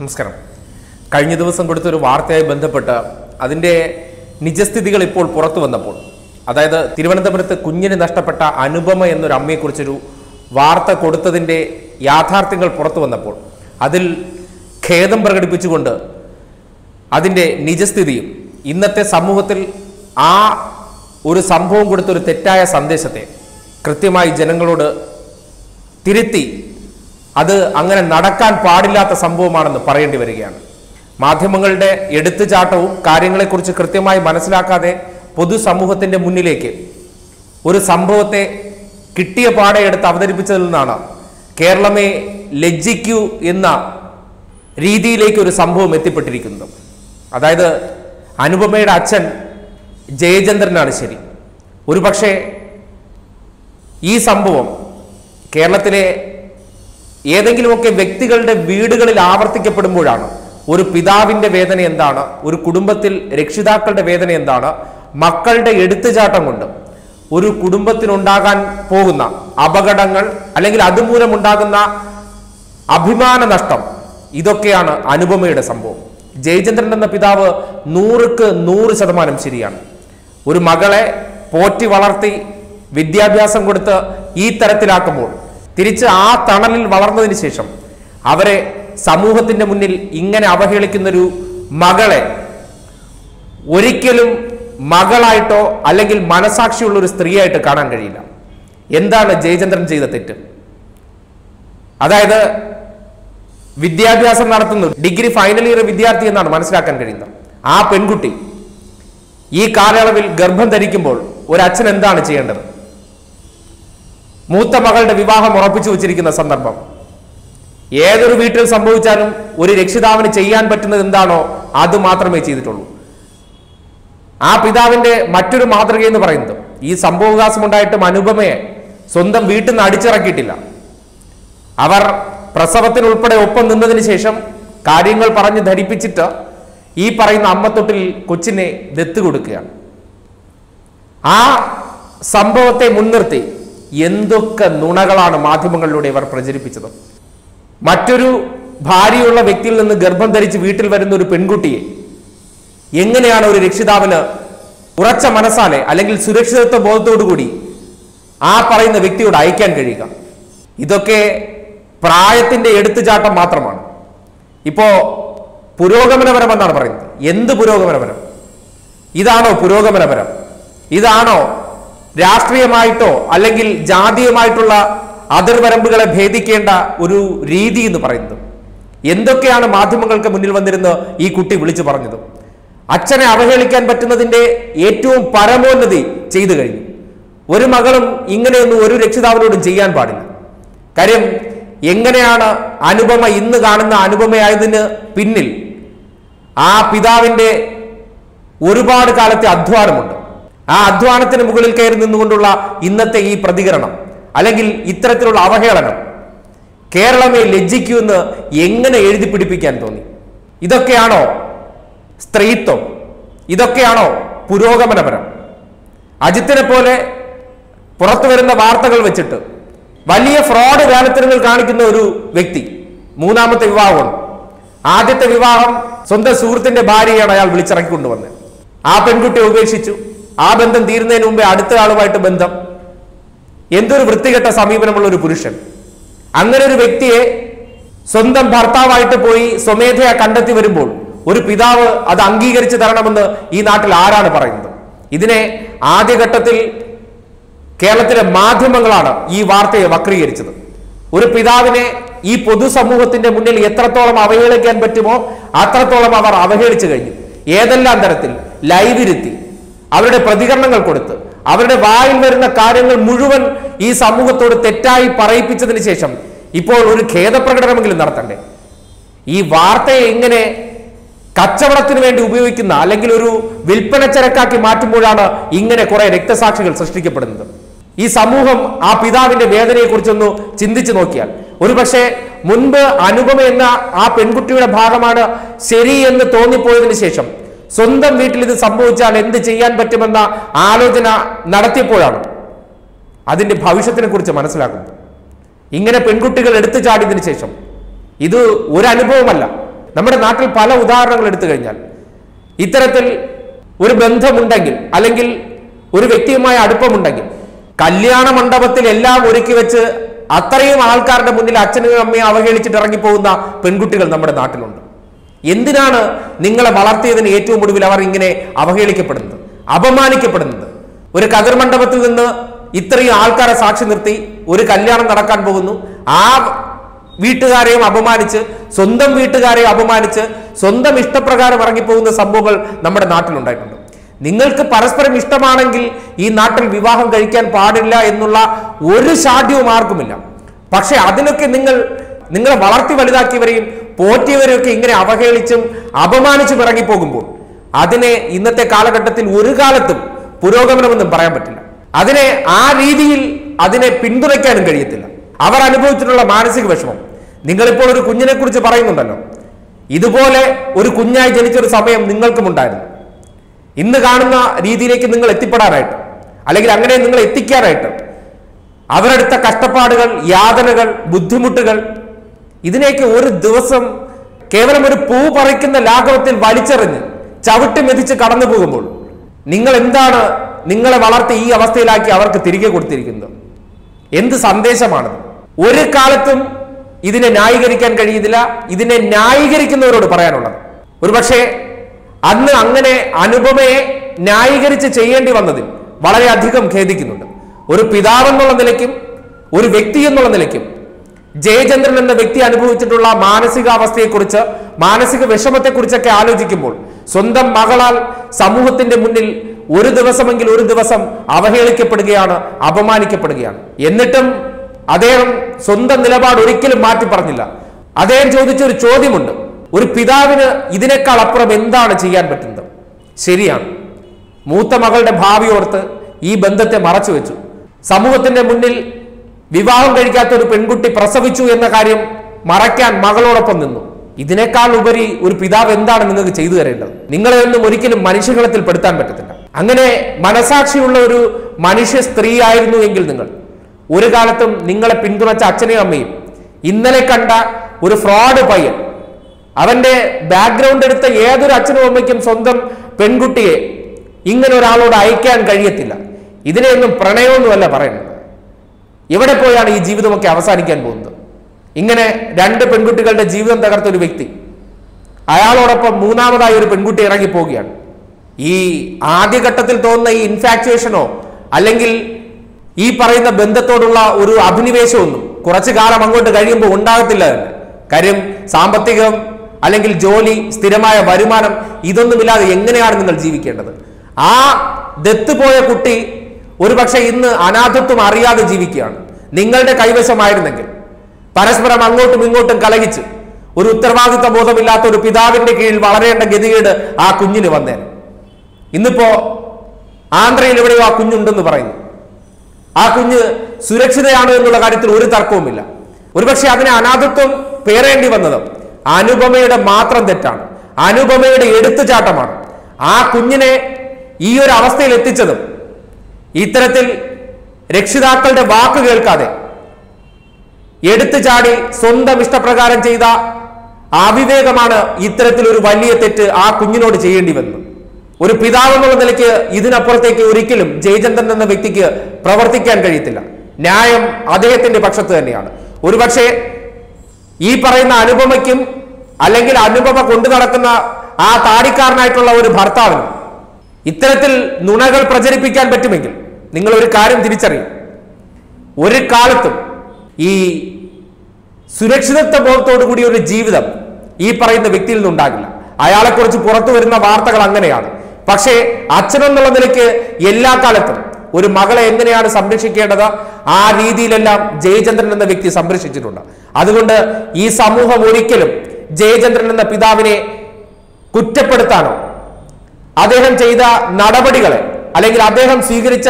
നമസ്കാരം. കഴിഞ്ഞ ദിവസം കൊടുത്തൊരു വാർത്തയായി ബന്ധപ്പെട്ട് അതിൻ്റെ നിജസ്ഥിതികൾ ഇപ്പോൾ പുറത്തു വന്നപ്പോൾ, അതായത് തിരുവനന്തപുരത്ത് കുഞ്ഞിന് നഷ്ടപ്പെട്ട അനുപമ എന്നൊരു അമ്മയെക്കുറിച്ചൊരു വാർത്ത കൊടുത്തതിൻ്റെ യാഥാർത്ഥ്യങ്ങൾ പുറത്തു വന്നപ്പോൾ അതിൽ ഖേദം പ്രകടിപ്പിച്ചുകൊണ്ട് അതിൻ്റെ നിജസ്ഥിതിയും ഇന്നത്തെ സമൂഹത്തിൽ ആ ഒരു സംഭവം കൊടുത്തൊരു തെറ്റായ സന്ദേശത്തെ കൃത്യമായി ജനങ്ങളോട് തിരുത്തി അത് അങ്ങനെ നടക്കാൻ പാടില്ലാത്ത സംഭവമാണെന്ന് പറയേണ്ടി വരികയാണ്. മാധ്യമങ്ങളുടെ എടുത്തുചാട്ടവും കാര്യങ്ങളെക്കുറിച്ച് കൃത്യമായി മനസ്സിലാക്കാതെ പൊതുസമൂഹത്തിൻ്റെ മുന്നിലേക്ക് ഒരു സംഭവത്തെ കിട്ടിയ പാടെ എടുത്ത് അവതരിപ്പിച്ചതിൽ നിന്നാണ് കേരളമേ ലജ്ജിക്കൂ എന്ന രീതിയിലേക്ക് ഒരു സംഭവം എത്തിപ്പെട്ടിരിക്കുന്നത്. അതായത് അനുപമയുടെ അച്ഛൻ ജയചന്ദ്രനാണ് ശരി, ഒരുപക്ഷെ ഈ സംഭവം കേരളത്തിലെ ഏതെങ്കിലുമൊക്കെ വ്യക്തികളുടെ വീടുകളിൽ ആവർത്തിക്കപ്പെടുമ്പോഴാണ് ഒരു പിതാവിൻ്റെ വേദന എന്താണ്, ഒരു കുടുംബത്തിൽ രക്ഷിതാക്കളുടെ വേദന എന്താണ്, മക്കളുടെ എടുത്തുചാട്ടം കൊണ്ട് ഒരു കുടുംബത്തിനുണ്ടാകാൻ പോകുന്ന അപകടങ്ങൾ അല്ലെങ്കിൽ അതുമൂലമുണ്ടാകുന്ന അഭിമാന നഷ്ടം, ഇതൊക്കെയാണ് അനുപമയുടെ സംഭവം. ജയചന്ദ്രൻ എന്ന പിതാവ് 100% ശരിയാണ്. ഒരു മകളെ പോറ്റി വളർത്തി വിദ്യാഭ്യാസം കൊടുത്ത് ഈ തരത്തിലാക്കുമ്പോൾ തിരിച്ച് ആ തണലിൽ വളർന്നതിന് ശേഷം അവരെ സമൂഹത്തിൻ്റെ മുന്നിൽ ഇങ്ങനെ അവഹേളിക്കുന്നൊരു മകളെ ഒരിക്കലും മകളായിട്ടോ അല്ലെങ്കിൽ മനസാക്ഷിയുള്ളൊരു സ്ത്രീയായിട്ട് കാണാൻ കഴിയില്ല. എന്താണ് ജയചന്ദ്രൻ ചെയ്ത തെറ്റ്? അതായത് വിദ്യാഭ്യാസം നടത്തുന്ന ഡിഗ്രി ഫൈനൽ ഇയർ വിദ്യാർത്ഥി എന്നാണ് മനസ്സിലാക്കാൻ കഴിയുന്നത്. ആ പെൺകുട്ടി ഈ കാലയളവിൽ ഗർഭം ധരിക്കുമ്പോൾ ഒരച്ഛൻ എന്താണ് ചെയ്യേണ്ടത്? മൂത്ത മകളുടെ വിവാഹം ഉറപ്പിച്ചു വച്ചിരിക്കുന്ന സന്ദർഭം ഏതൊരു വീട്ടിൽ സംഭവിച്ചാലും ഒരു രക്ഷിതാവിന് ചെയ്യാൻ പറ്റുന്നത് എന്താണോ അത് മാത്രമേ ചെയ്തിട്ടുള്ളൂ. ആ പിതാവിൻ്റെ മറ്റൊരു മാതൃകയെന്ന് പറയുന്നത് ഈ സംഭവവികാസമുണ്ടായിട്ടും അനുപമയെ സ്വന്തം വീട്ടിൽ നിന്ന് അടിച്ചിറക്കിയിട്ടില്ല. അവർ പ്രസവത്തിനുൾപ്പെടെ ഒപ്പം നിന്നതിന് ശേഷം കാര്യങ്ങൾ പറഞ്ഞ് ധരിപ്പിച്ചിട്ട് ഈ പറയുന്ന അമ്മത്തൊട്ടിൽ കൊച്ചിനെ ദത്ത് കൊടുക്കുകയാണ്. ആ സംഭവത്തെ മുൻനിർത്തി എന്തൊക്കെ നുണകളാണ് മാധ്യമങ്ങളിലൂടെ ഇവർ പ്രചരിപ്പിച്ചത്. മറ്റൊരു ഭാര്യയുള്ള വ്യക്തിയിൽ നിന്ന് ഗർഭം ധരിച്ച് വീട്ടിൽ വരുന്ന ഒരു പെൺകുട്ടിയെ എങ്ങനെയാണ് ഒരു രക്ഷിതാവിന് ഉറച്ച മനസ്സാലെ അല്ലെങ്കിൽ സുരക്ഷിതത്വ ബോധത്തോടുകൂടി ആ പറയുന്ന വ്യക്തിയോട് അയക്കാൻ കഴിയുക? ഇതൊക്കെ പ്രായത്തിൻ്റെ എടുത്തുചാട്ടം മാത്രമാണ്. ഇപ്പോൾ പുരോഗമനപരം എന്നാണ് പറയുന്നത്. എന്ത് പുരോഗമനപരം? ഇതാണോ പുരോഗമനപരം? ഇതാണോ രാഷ്ട്രീയമായിട്ടോ അല്ലെങ്കിൽ ജാതീയമായിട്ടുള്ള അതിർവരമ്പുകളെ ഭേദിക്കേണ്ട ഒരു രീതി എന്ന് പറയുന്നത്? എന്തൊക്കെയാണ് മാധ്യമങ്ങൾക്ക് മുന്നിൽ വന്നിരുന്ന് ഈ കുട്ടി വിളിച്ചു പറഞ്ഞത്? അച്ഛനെ അവഹേളിക്കാൻ പറ്റുന്നതിൻ്റെ ഏറ്റവും പരമോന്നതി ചെയ്തു കഴിഞ്ഞു. ഒരു മകളും ഇങ്ങനെയൊന്നും ഒരു രക്ഷിതാവിനോടും ചെയ്യാൻ പാടില്ല. കാര്യം എങ്ങനെയാണ് അനുപമ ഇന്ന് കാണുന്ന അനുപമയായതിന് പിന്നിൽ ആ പിതാവിൻ്റെ ഒരുപാട് കാലത്തെ അധ്വാനമുണ്ട്. ആ അധ്വാനത്തിന് മുകളിൽ കയറി നിന്നുകൊണ്ടുള്ള ഇന്നത്തെ ഈ പ്രതികരണം അല്ലെങ്കിൽ ഇത്തരത്തിലുള്ള അവഹേളനം, കേരളമേ ലജ്ജിക്കൂ എന്ന് എങ്ങനെ എഴുതി പിടിപ്പിക്കാൻ തോന്നി? ഇതൊക്കെയാണോ സ്ത്രീത്വം? ഇതൊക്കെയാണോ പുരോഗമനപരം? അജിത്തിനെ പോലെ പുറത്തു വരുന്ന വാർത്തകൾ വെച്ചിട്ട് വലിയ ഫ്രോഡ് വ്യാപനങ്ങൾ കാണിക്കുന്ന ഒരു വ്യക്തി. മൂന്നാമത്തെ വിവാഹമാണ്. ആദ്യത്തെ വിവാഹം സ്വന്തം സുഹൃത്തിന്റെ ഭാര്യയാണ് അയാൾ വിളിച്ചിറക്കി കൊണ്ടുവന്നത്. ആ പെൺകുട്ടിയെ ഉപേക്ഷിച്ചു. ആ ബന്ധം തീരുന്നതിന് മുമ്പേ അടുത്ത ആളുമായിട്ട് ബന്ധം. എന്തൊരു വൃത്തികെട്ട സമീപനമുള്ള ഒരു പുരുഷൻ. അങ്ങനെ ഒരു വ്യക്തിയെ സ്വന്തം ഭർത്താവായിട്ട് പോയി സ്വമേധയാ കണ്ടെത്തി വരുമ്പോൾ ഒരു പിതാവ് അത് അംഗീകരിച്ചു തരണമെന്ന് ഈ നാട്ടിൽ ആരാണ് പറയുന്നത്? ഇതിനെ ആദ്യഘട്ടത്തിൽ കേരളത്തിലെ മാധ്യമങ്ങളാണ് ഈ വാർത്തയെ വക്രീകരിച്ചത്. ഒരു പിതാവിനെ ഈ പൊതുസമൂഹത്തിന്റെ മുന്നിൽ എത്രത്തോളം അവഹേളിക്കാൻ പറ്റുമോ അത്രത്തോളം അവർ അവഹേളിച്ചു കഴിഞ്ഞു. ഏതെല്ലാം തരത്തിൽ ലൈവ് ഇരുത്തി അവരുടെ പ്രതികരണങ്ങൾ കൊടുത്ത് അവരുടെ വായിൽ വരുന്ന കാര്യങ്ങൾ മുഴുവൻ ഈ സമൂഹത്തോട് തെറ്റായി പറയിപ്പിച്ചതിന് ശേഷം ഇപ്പോൾ ഒരു ഖേദപ്രകടനമെങ്കിലും നടത്തണ്ടേ? ഈ വാർത്തയെ ഇങ്ങനെ കച്ചവടത്തിന് വേണ്ടി ഉപയോഗിക്കുന്ന അല്ലെങ്കിൽ ഒരു വിൽപ്പന ചരക്കാക്കി മാറ്റുമ്പോഴാണ് ഇങ്ങനെ കുറെ രക്തസാക്ഷികൾ സൃഷ്ടിക്കപ്പെടുന്നത്. ഈ സമൂഹം ആ പിതാവിന്റെ വേദനയെക്കുറിച്ചൊന്ന് ചിന്തിച്ചു നോക്കിയാൽ ഒരുപക്ഷെ മുൻപ് അനുപമ എന്ന ആ പെൺകുട്ടിയുടെ ഭാഗമാണ് ശരി എന്ന് തോന്നിപ്പോയതിനു ശേഷം സ്വന്തം വീട്ടിൽ ഇത് സംഭവിച്ചാൽ എന്ത് ചെയ്യാൻ പറ്റുമെന്ന ആലോചന നടത്തിയപ്പോഴാണ് അതിൻ്റെ ഭവിഷ്യത്തിനെ കുറിച്ച് മനസ്സിലാക്കുന്നത്. ഇങ്ങനെ പെൺകുട്ടികൾ എടുത്തു ചാടിയതിനു ശേഷം ഇത് ഒരു അനുഭവമല്ല, നമ്മുടെ നാട്ടിൽ പല ഉദാഹരണങ്ങൾ എടുത്തു കഴിഞ്ഞാൽ ഇത്തരത്തിൽ ഒരു ബന്ധമുണ്ടെങ്കിൽ അല്ലെങ്കിൽ ഒരു വ്യക്തിയുമായി അടുപ്പമുണ്ടെങ്കിൽ കല്യാണ മണ്ഡപത്തിൽ എല്ലാം ഒരുക്കി വെച്ച് അത്രയും ആൾക്കാരുടെ മുന്നിൽ അച്ഛനെയും അമ്മയെ അവഹേളിച്ചിട്ട് ഇറങ്ങിപ്പോകുന്ന പെൺകുട്ടികൾ നമ്മുടെ നാട്ടിലുണ്ട്. എന്തിനാണ് നിങ്ങളെ വളർത്തിയതിന് ഏറ്റവും ഒടുവിൽ അവർ ഇങ്ങനെ അവഹേളിക്കപ്പെടുന്നത്, അപമാനിക്കപ്പെടുന്നത്? ഒരു കതിർ മണ്ഡപത്തിൽ നിന്ന് ഇത്രയും ആൾക്കാരെ സാക്ഷി നിർത്തി ഒരു കല്യാണം നടക്കാൻ പോകുന്നു. ആ വീട്ടുകാരെയും അപമാനിച്ച്, സ്വന്തം വീട്ടുകാരെയും അപമാനിച്ച് സ്വന്തം ഇഷ്ടപ്രകാരം ഇറങ്ങിപ്പോകുന്ന സംഭവങ്ങൾ നമ്മുടെ നാട്ടിലുണ്ടായിട്ടുണ്ട്. നിങ്ങൾക്ക് പരസ്പരം ഇഷ്ടമാണെങ്കിൽ ഈ നാട്ടിൽ വിവാഹം കഴിക്കാൻ പാടില്ല എന്നുള്ള ഒരു ശാഠ്യവും ആർക്കുമില്ല. പക്ഷെ അതിനൊക്കെ നിങ്ങളെ വളർത്തി വലുതാക്കിയവരെയും പോറ്റിയവരെയൊക്കെ ഇങ്ങനെ അവഹേളിച്ചും അപമാനിച്ചും ഇറങ്ങിപ്പോകുമ്പോൾ അതിനെ ഇന്നത്തെ കാലഘട്ടത്തിൽ ഒരു കാലത്തും പുരോഗമനമെന്നും പറയാൻ പറ്റില്ല. അതിനെ ആ രീതിയിൽ അതിനെ പിന്തുണയ്ക്കാനും കഴിയത്തില്ല. അവർ അനുഭവിച്ചിട്ടുള്ള മാനസിക വിഷമം നിങ്ങളിപ്പോൾ ഒരു കുഞ്ഞിനെ കുറിച്ച് പറയുന്നുണ്ടല്ലോ, ഇതുപോലെ ഒരു കുഞ്ഞായി ജനിച്ചൊരു സമയം നിങ്ങൾക്കും ഉണ്ടായിരുന്നു. ഇന്ന് കാണുന്ന രീതിയിലേക്ക് നിങ്ങൾ എത്തിപ്പെടാനായിട്ട് അല്ലെങ്കിൽ അങ്ങനെ നിങ്ങൾ എത്തിക്കാനായിട്ട് അവരെടുത്ത കഷ്ടപ്പാടുകൾ, യാതനകൾ, ബുദ്ധിമുട്ടുകൾ, ഇതിനെയൊക്കെ ഒരു ദിവസം കേവലം ഒരു പൂ പറിക്കുന്ന ലാഘവത്തിൽ വലിച്ചെറിഞ്ഞ് ചവിട്ടി മെതിച്ച് കടന്നു പോകുമ്പോൾ നിങ്ങൾ എന്താണ് നിങ്ങളെ വളർത്തി ഈ അവസ്ഥയിലാക്കി അവർക്ക് തിരികെ കൊടുത്തിരിക്കുന്നത്? എന്ത് സന്ദേശമാണ്? ഒരു കാലത്തും ഇതിനെ ന്യായീകരിക്കാൻ കഴിയുന്നില്ല. ഇതിനെ ന്യായീകരിക്കുന്നവരോട് പറയാനുള്ളത്, ഒരുപക്ഷെ അന്ന് അങ്ങനെ അനുപമയെ ന്യായീകരിച്ച് ചെയ്യേണ്ടി വന്നതിൽ വളരെയധികം ഖേദിക്കുന്നുണ്ട്. ഒരു പിതാവെന്നുള്ള നിലയ്ക്കും ഒരു വ്യക്തി എന്നുള്ള നിലയ്ക്കും ജയചന്ദ്രൻ എന്ന വ്യക്തി അനുഭവിച്ചിട്ടുള്ള മാനസികാവസ്ഥയെക്കുറിച്ച്, മാനസിക വിഷമത്തെക്കുറിച്ചൊക്കെ ആലോചിക്കുമ്പോൾ സ്വന്തം മകളാൽ സമൂഹത്തിന്റെ മുന്നിൽ ഒരു ദിവസമെങ്കിൽ ഒരു ദിവസം അവഹേളിക്കപ്പെടുകയാണ്, അപമാനിക്കപ്പെടുകയാണ്. എന്നിട്ടും അദ്ദേഹം സ്വന്തം നിലപാട് ഒരിക്കലും മാറ്റി പറഞ്ഞില്ല. അദ്ദേഹം ചോദിച്ചൊരു ചോദ്യമുണ്ട്, ഒരു പിതാവിന് ഇതിനേക്കാൾ അപ്പുറം എന്താണ് ചെയ്യാൻ പറ്റുന്നത്? ശരിയാണ്, മൂത്ത മകളുടെ ഭാവി ഓർത്ത് ഈ ബന്ധത്തെ മറച്ചു വെച്ചു. സമൂഹത്തിന്റെ മുന്നിൽ വിവാഹം കഴിക്കാത്ത ഒരു പെൺകുട്ടി പ്രസവിച്ചു എന്ന കാര്യം മറയ്ക്കാൻ മകളോടൊപ്പം നിന്നു. ഇതിനേക്കാൾ ഉപരി ഒരു പിതാവ് എന്താണ് നിങ്ങൾക്ക് ചെയ്തു തരേണ്ടത്? നിങ്ങളെയൊന്നും ഒരിക്കലും മനുഷ്യഗണത്തിൽ പെടുത്താൻ പറ്റത്തില്ല. അങ്ങനെ മനസാക്ഷിയുള്ള ഒരു മനുഷ്യ സ്ത്രീ ആയിരുന്നു എങ്കിൽ നിങ്ങൾ ഒരു കാലത്തും നിങ്ങളെ പിന്തുണച്ച അച്ഛനെയും അമ്മയും, ഇന്നലെ കണ്ട ഒരു ഫ്രോഡ് പയ്യൻ, അവന്റെ ബാക്ക്ഗ്രൗണ്ട് എടുത്ത ഏതൊരു അച്ഛനും അമ്മയ്ക്കും സ്വന്തം പെൺകുട്ടിയെ ഇങ്ങനെ ഒരാളോട് അയക്കാൻ കഴിയത്തില്ല. ഇതിനെയൊന്നും പ്രണയമൊന്നുമല്ല പറയുന്നത്. എവിടെ പോയാണ് ഈ ജീവിതമൊക്കെ അവസാനിക്കാൻ പോകുന്നത്? ഇങ്ങനെ രണ്ട് പെൺകുട്ടികളുടെ ജീവിതം തകർത്ത ഒരു വ്യക്തി, അയാളോടൊപ്പം മൂന്നാമതായി ഒരു പെൺകുട്ടി ഇറങ്ങി പോവുകയാണ്. ഈ ആദ്യഘട്ടത്തിൽ തോന്നുന്ന ഈ ഇൻഫാക്ച്വേഷനോ അല്ലെങ്കിൽ ഈ പറയുന്ന ബന്ധത്തോടുള്ള ഒരു അഭിനിവേശമൊന്നും കുറച്ചു കാലം അങ്ങോട്ട് കഴിയുമ്പോൾ ഉണ്ടാകത്തില്ല തന്നെ. കാര്യം സാമ്പത്തികം അല്ലെങ്കിൽ ജോലി, സ്ഥിരമായ വരുമാനം, ഇതൊന്നുമില്ലാതെ എങ്ങനെയാണ് നിങ്ങൾ ജീവിക്കേണ്ടത്? ആ ദത്തുപോയ കുട്ടി ഒരുപക്ഷെ ഇന്ന് അനാഥത്വം അറിയാതെ ജീവിക്കുകയാണ്. നിങ്ങളുടെ കൈവശമായിരുന്നെങ്കിൽ പരസ്പരം അങ്ങോട്ടും ഇങ്ങോട്ടും കലഹിച്ച് ഒരു ഉത്തരവാദിത്വ ബോധമില്ലാത്ത ഒരു പിതാവിന്റെ കീഴിൽ വളരേണ്ട ഗതികേട് ആ കുഞ്ഞിന് വന്നേനെ. ഇന്നിപ്പോ ആന്ധ്രയിൽ എവിടെയോ ആ കുഞ്ഞുണ്ടെന്ന് പറയുന്നു. ആ കുഞ്ഞ് സുരക്ഷിതയാണ് എന്നുള്ള കാര്യത്തിൽ ഒരു തർക്കവുമില്ല. ഒരുപക്ഷെ അതിനെ അനാഥത്വം പേറേണ്ടി വന്നത് അനുപമയുടെ മാത്രം തെറ്റാണ്, അനുപമയുടെ എടുത്തുചാട്ടമാണ്. ആ കുഞ്ഞിനെ ഈ ഒരു അവസ്ഥയിൽ എത്തിച്ചതും ഇത്തരത്തിൽ രക്ഷിതാക്കളുടെ വാക്ക് കേൾക്കാതെ എടുത്തു ചാടി സ്വന്തം ഇഷ്ടപ്രകാരം ചെയ്ത അവിവേകമാണ്. ഇത്തരത്തിലൊരു വലിയ തെറ്റ് ആ കുഞ്ഞിനോട് ചെയ്യേണ്ടി വന്നു. ഒരു പിതാവെന്നുള്ള നിലയ്ക്ക് ഇതിനപ്പുറത്തേക്ക് ഒരിക്കലും ജയചന്ദ്രൻ എന്ന വ്യക്തിക്ക് പ്രവർത്തിക്കാൻ കഴിയത്തില്ല. ന്യായം അദ്ദേഹത്തിന്റെ പക്ഷത്ത് തന്നെയാണ്. ഒരുപക്ഷെ ഈ പറയുന്ന അനുപമയ്ക്കും അല്ലെങ്കിൽ അനുപമ കൊണ്ടു നടക്കുന്ന ആ താടിക്കാരനായിട്ടുള്ള ഒരു ഭർത്താവിനും ഇത്തരത്തിൽ നുണകൾ പ്രചരിപ്പിക്കാൻ പറ്റുമെങ്കിൽ നിങ്ങൾ ഒരു കാര്യം തിരിച്ചറിയും, ഒരു കാലത്തും ഈ സുരക്ഷിതത്വ ബോധത്തോടുകൂടി ഒരു ജീവിതം ഈ പറയുന്ന വ്യക്തിയിൽ നിന്നുണ്ടാകില്ല. അയാളെക്കുറിച്ച് പുറത്തു വരുന്ന വാർത്തകൾ അങ്ങനെയാണ്. പക്ഷേ അച്ഛനെന്നുള്ള നിലയ്ക്ക് എല്ലാ കാലത്തും ഒരു മകളെ എങ്ങനെയാണ് സംരക്ഷിക്കേണ്ടത്, ആ രീതിയിലെല്ലാം ജയചന്ദ്രൻ എന്ന വ്യക്തി സംരക്ഷിച്ചിട്ടുണ്ട്. അതുകൊണ്ട് ഈ സമൂഹം ഒരിക്കലും ജയചന്ദ്രൻ എന്ന പിതാവിനെ കുറ്റപ്പെടുത്താനോ അദ്ദേഹം ചെയ്ത നടപടികളെ അല്ലെങ്കിൽ അദ്ദേഹം സ്വീകരിച്ച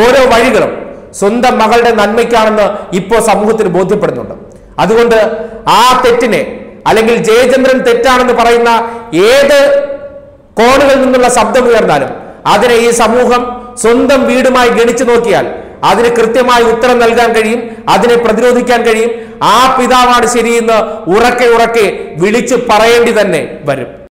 ഓരോ വഴികളും സ്വന്തം മകളുടെ നന്മയ്ക്കാണെന്ന് ഇപ്പോൾ സമൂഹത്തിന് ബോധ്യപ്പെടുന്നുണ്ട്. അതുകൊണ്ട് ആ തെറ്റിനെ അല്ലെങ്കിൽ ജയചന്ദ്രൻ തെറ്റാണെന്ന് പറയുന്ന ഏത് കോണുകളിൽ നിന്നുള്ള ശബ്ദമുയർന്നാലും അതിനെ ഈ സമൂഹം സ്വന്തം വീടുമായി ഗണിച്ചു നോക്കിയാൽ അതിനെ കൃത്യമായി ഉത്തരം നൽകാൻ കഴിയും, അതിനെ പ്രതിരോധിക്കാൻ കഴിയും. ആ പിതാവാണ് ശരിയെന്ന് ഉറക്കെ ഉറക്കെ വിളിച്ചു പറയേണ്ടി തന്നെ വരും.